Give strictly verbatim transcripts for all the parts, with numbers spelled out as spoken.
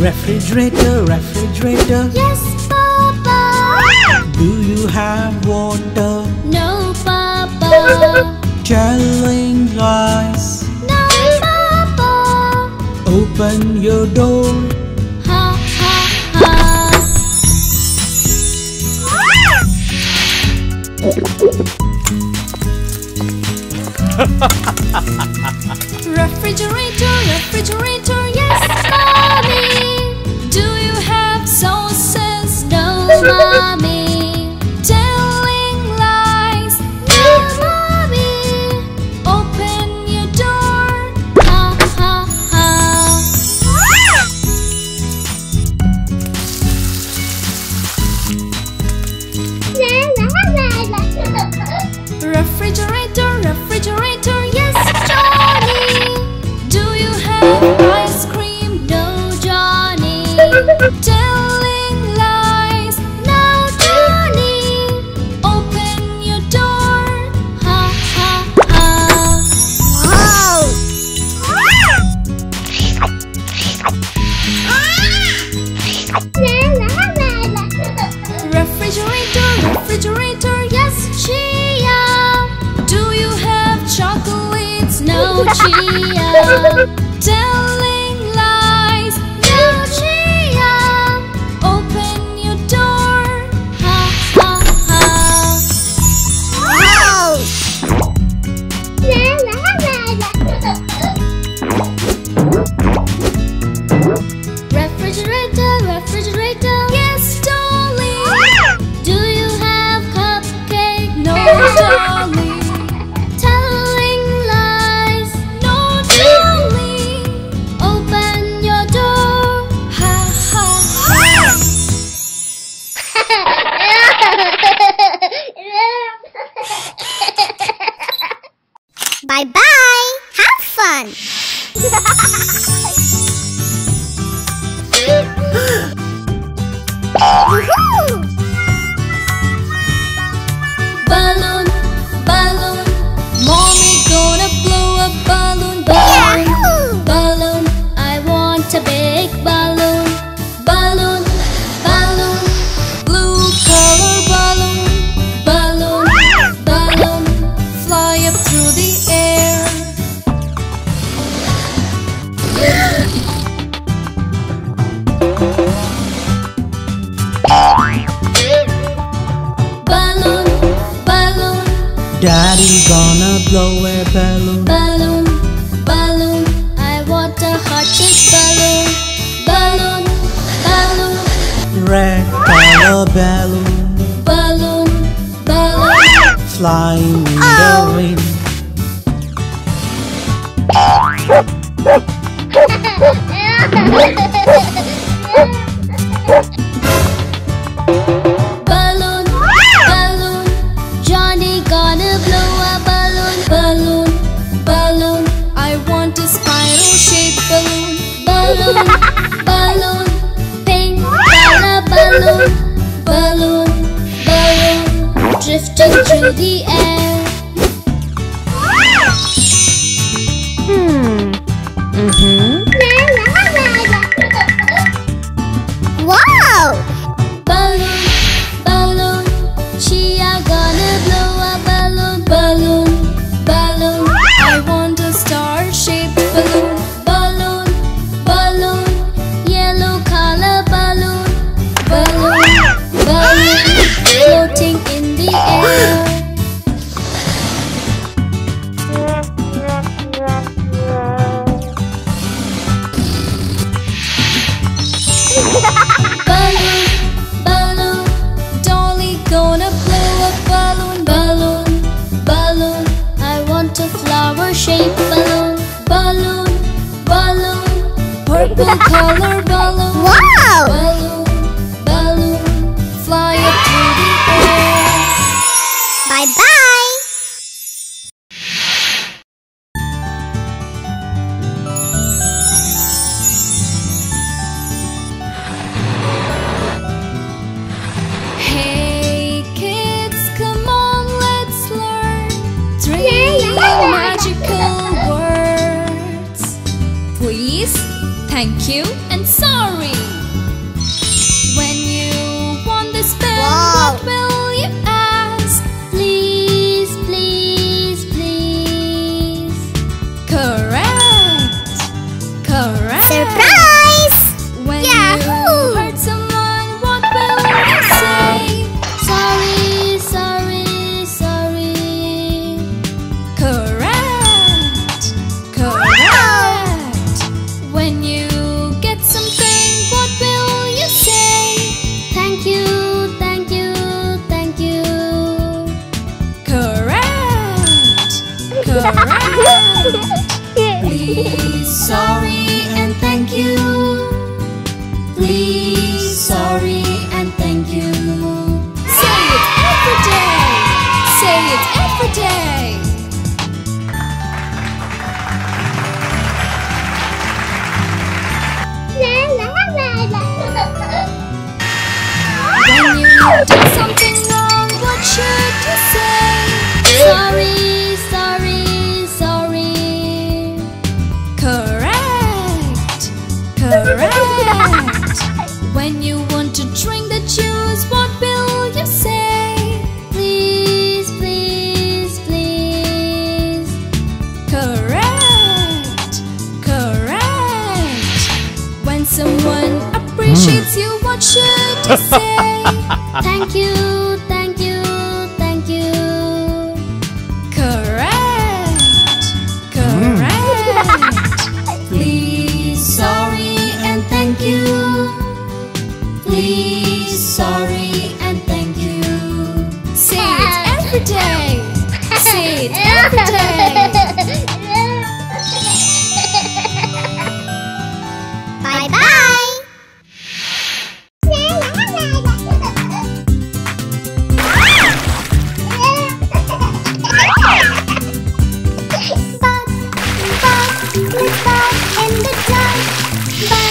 Refrigerator, refrigerator. Yes, Papa. Do you have water? No, Papa. Chilling glass. No, Papa. Open your door. Ha, ha, ha. Refrigerator, refrigerator. Yes, Mommy. Do you have sauces? No, Mommy. Telling lies? No, Mommy. Open your door. Ha, ha, ha. Refrigerator, refrigerator. Yes, Johnny. Do you have ice cream? Telling lies, now Johnny, open your door, ha ha ha. Refrigerator, refrigerator, yes Chia, do you have chocolates? No Chia, telling. Bye-bye! Have fun! Woohoo! Balloon, balloon, Mommy gonna blow a balloon, balloon, yeah. Balloon, I want a big balloon, balloon, balloon, blue color balloon, balloon, balloon, fly up through the air. Daddy gonna blow a balloon, balloon, balloon, I want a hot pink balloon, balloon, balloon, red color balloon, balloon, balloon, flying in the wind. Balloon, balloon, Johnny gonna blow a balloon, balloon, balloon, I want a spiral shaped balloon, balloon, balloon, pink color balloon, balloon, balloon, drifting through the air. Hmm. Mm-hmm. Wow! Balloon, balloon, Chia gonna blow a balloon, balloon, balloon, I want a star-shaped balloon, balloon, balloon, yellow color balloon, balloon, balloon, floating in the air. Flower-shaped balloon, balloon, balloon, purple color balloon, wow! Balloon, balloon, fly up through the air. Bye bye. Thank you and sorry. around. Please, sorry, and thank you. Please, sorry, and thank you. Say it every day. Say it every day. When you do something wrong, what should you say? Sorry, sorry, sorry. Correct, correct. When you want to drink the juice, what will you say? Please, please, please. Correct, correct. When someone appreciates you, what should you say? Thank you, thank you, thank you. Correct, correct. Please, sorry, and thank you. Please, sorry, and thank you. Say it every day. Say it every day. Bye-bye. But only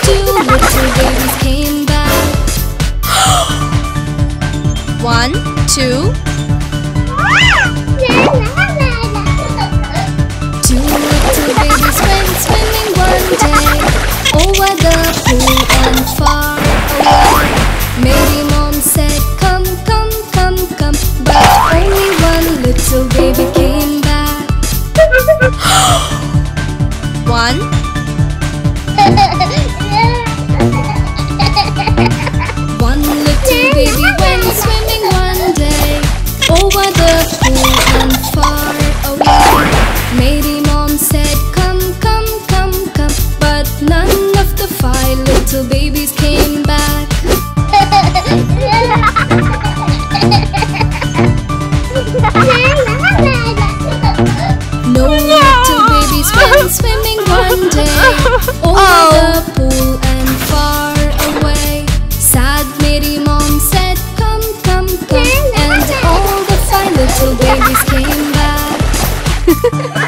two little babies came back. One. One little baby went swimming one day over the pool and far away. Mary Mom said, "Come, come, come, come," but none of the five little babies came back. No little babies went swimming one day over oh. the pool and far away. Sad Mary Mom said, "Come, come, come," and all the five little babies came back.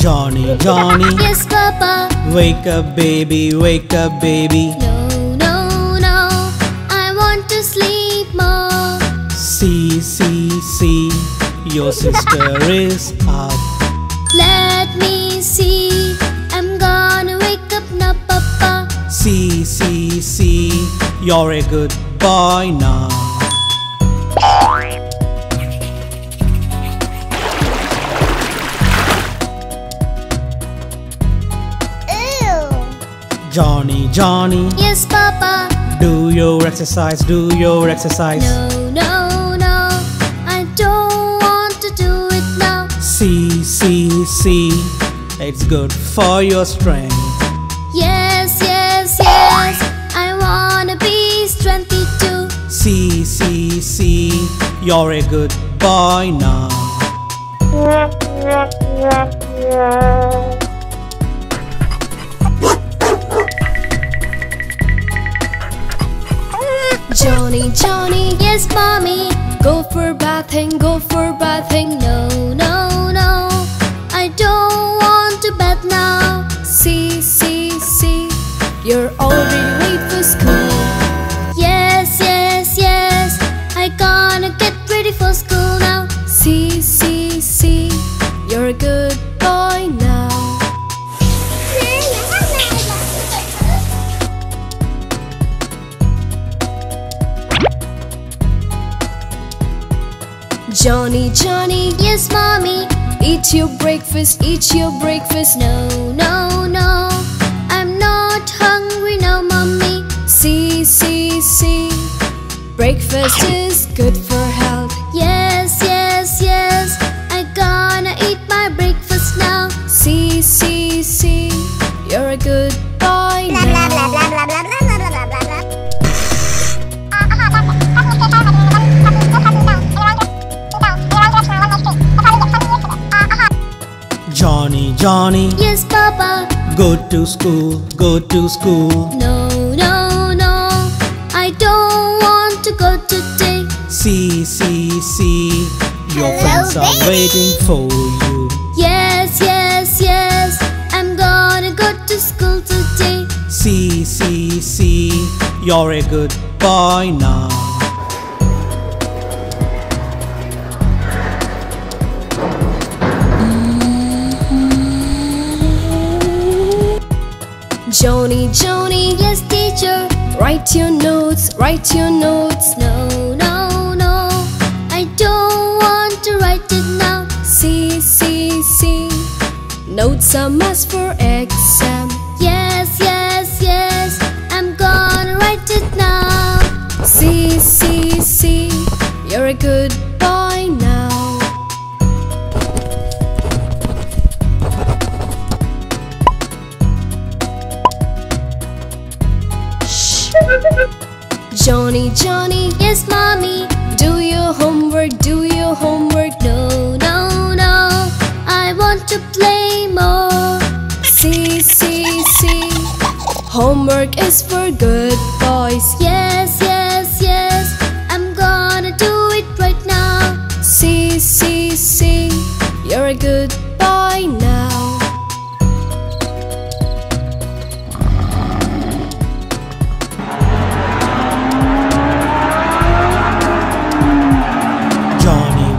Johnny, Johnny. Yes, Papa. Wake up, baby, wake up, baby. No, no, no, I want to sleep more. See, see, see, your sister is up. Let me see, I'm gonna wake up now, Papa. See, see, see, you're a good boy now. Johnny, Johnny. Yes, Papa. Do your exercise, do your exercise. No, no, no, I don't want to do it now. See, see, see, it's good for your strength. Yes, yes, yes, I wanna be strengthy too. See, see, see, you're a good boy now. Johnny, Johnny, yes mommy, go for bathing, go for bathing. No, no, no, I don't want to bath now. See, see, see, you're already late for school. Yes, yes, yes, I gotta get ready for school now. See, see, see, you're a good boy now. Johnny, Johnny, yes mommy, eat your breakfast, eat your breakfast. No, no, no, I'm not hungry now mommy. See, see, see, breakfast is good for health. Yes, yes, yes, I gonna eat my breakfast now. See, see, see, you're a good boy now. Blah, blah, blah, blah, blah, blah. Johnny, Johnny, yes papa, go to school, go to school. No, no, no, I don't want to go today. See, see, see, your Hello, friends are baby. waiting for you. Yes, yes, yes, I'm gonna go to school today. See, see, see, you're a good boy now. Johnny, Johnny, yes teacher, write your notes, write your notes. No, no, no, I don't want to write it now. See, see, see, notes are must for exam. Yes, yes, yes, I'm gonna write it now. See, see, see, you're a good boy now. Johnny, Johnny, yes mommy, do your homework, do your homework. No, no, no, I want to play more. See, see, see, homework is for good boys. Yes, yes, yes, I'm gonna do it right now. See, see, see, you're a good boy now.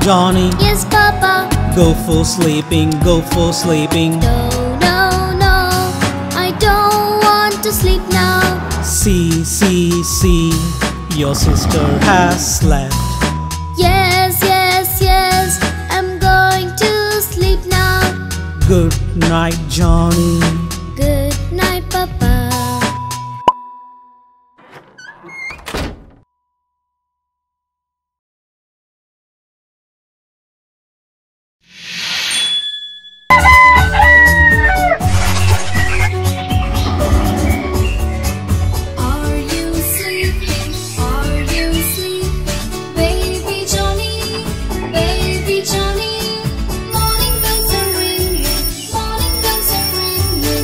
Johnny, yes papa, go for sleeping, go for sleeping. No, no, no, I don't want to sleep now. See, see, see, your sister has slept. Yes, yes, yes, I'm going to sleep now. Good night, Johnny. Good night, papa. Johnny, morning bells are ringing, morning bells are ringing.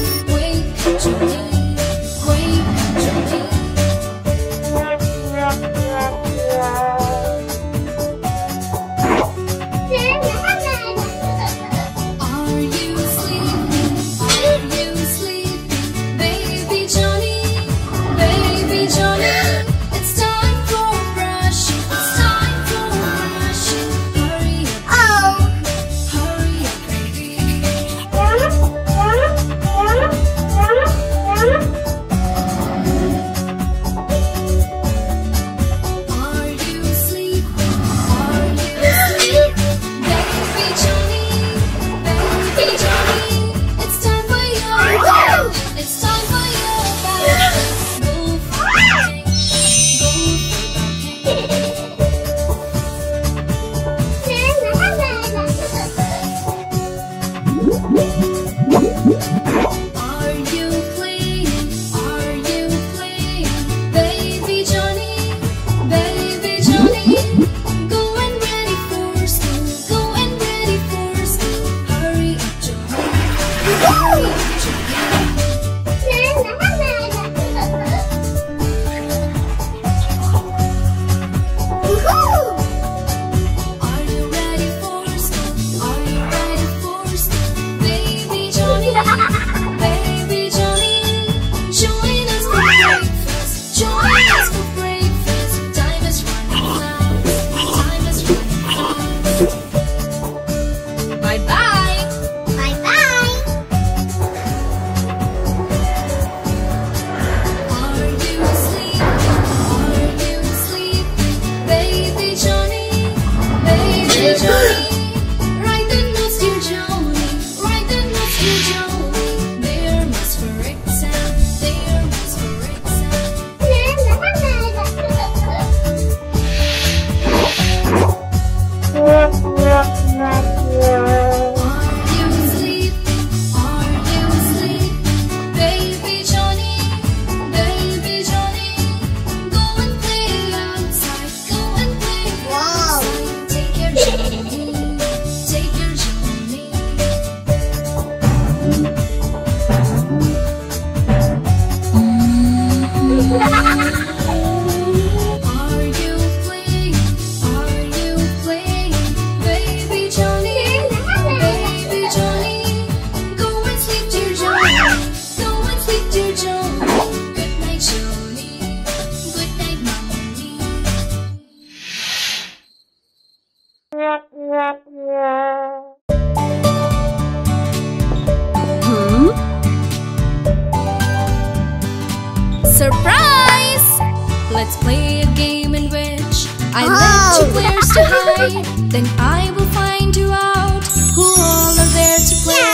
to hide, then I will find you out. Who all are there to play?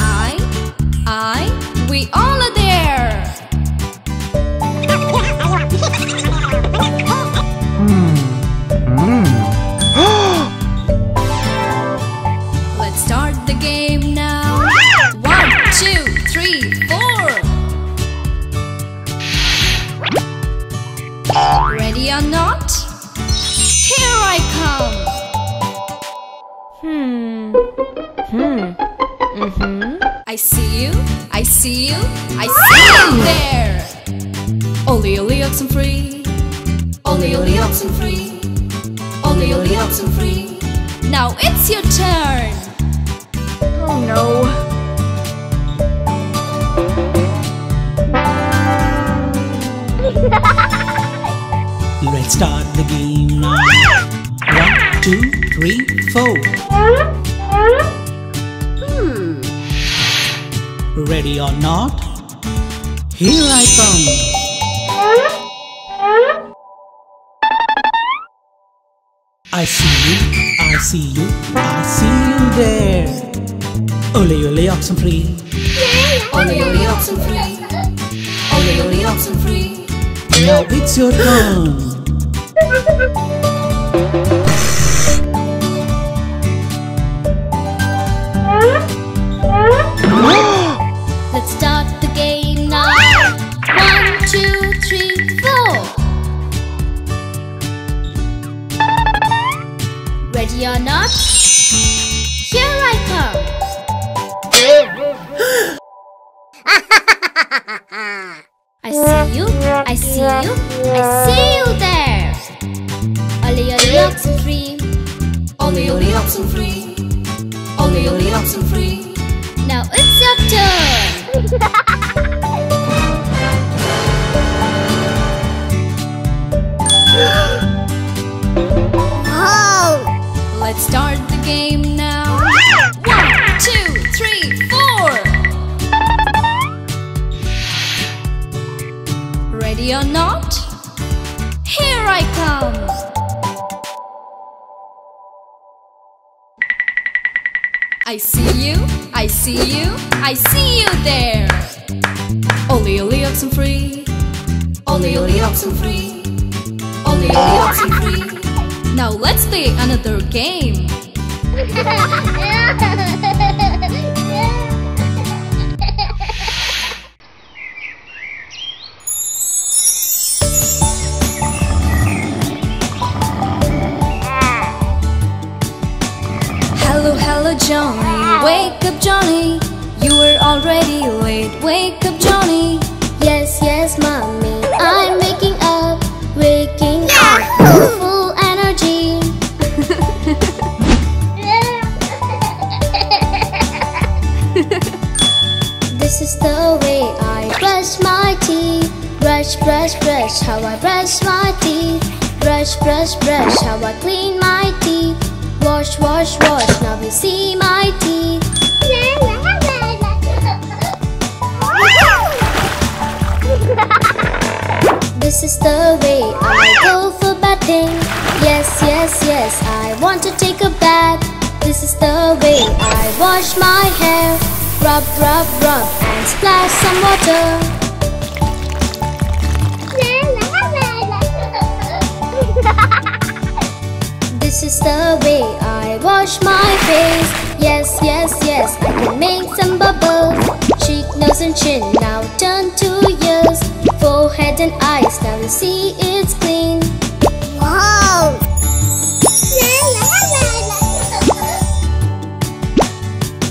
I, I, we all are there. Let's start the game now. One, two, three, four. Ready or not? Here I come. Hmm. Hmm. Mm-hmm. I see you. I see you. I see you there. Ollie, ollie, oxen free. Ollie, ollie, oxen free. Ollie, ollie, oxen free. Now it's your turn. Oh no. Let's start the game now. One, two, three, four. Hmm. Ready or not? Here I come. I see you, I see you, I see you there. Ole ole oxen free. Ole ole oxen free. Ole ole oxen free. Now it's your turn. Let's start the game now. One, two, three, four. Ready or not? Here I come. I see you, I see you, I see you there. Ollie, ollie, oxen free. Ollie, ollie, oxen free. Ollie, ollie, oxen free. Now it's your turn. Oh. Let's start the game now. One, two, three, four. Ready or not? Here I come. I see you, I see you, I see you there. Ollie, ollie, oxen free. Ollie, ollie, oxen free. Ollie, ollie, oxen free. Now let's play another game. Johnny, wake up Johnny, you were already late. Wake up Johnny. Yes, yes mommy, I'm waking up. Waking up with full energy. This is the way I brush my teeth. Brush, brush, brush, how I brush my teeth. Brush, brush, brush, how I clean my teeth. Wash, wash, wash, now you see my teeth. This is the way I go for batting. Yes, yes, yes, I want to take a bath. This is the way I wash my hair. Rub, rub, rub, and splash some water. This is the way I wash my face. Yes, yes, yes, I can make some bubbles. Cheek, nose and chin now turn to ears. Forehead and eyes, now you see it's clean. Wow!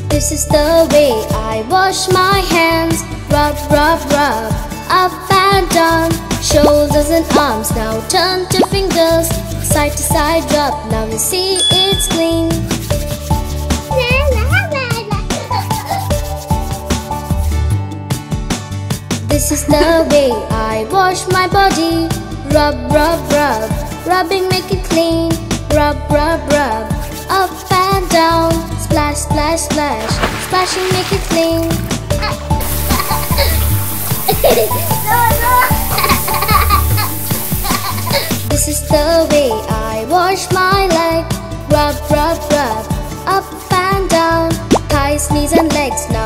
This is the way I wash my hands. Rub, rub, rub, up and down. Shoulders and arms, now turn to fingers. Side to side rub, now you see it's clean. This is the way I wash my body. Rub, rub, rub, rubbing make it clean. Rub, rub, rub, up and down. Splash, splash, splash, splashing make it clean. No, no. This is the way I wash my leg. Rub, rub, rub, up and down. Thighs, knees and legs.